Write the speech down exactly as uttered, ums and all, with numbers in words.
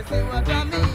You say what I mean.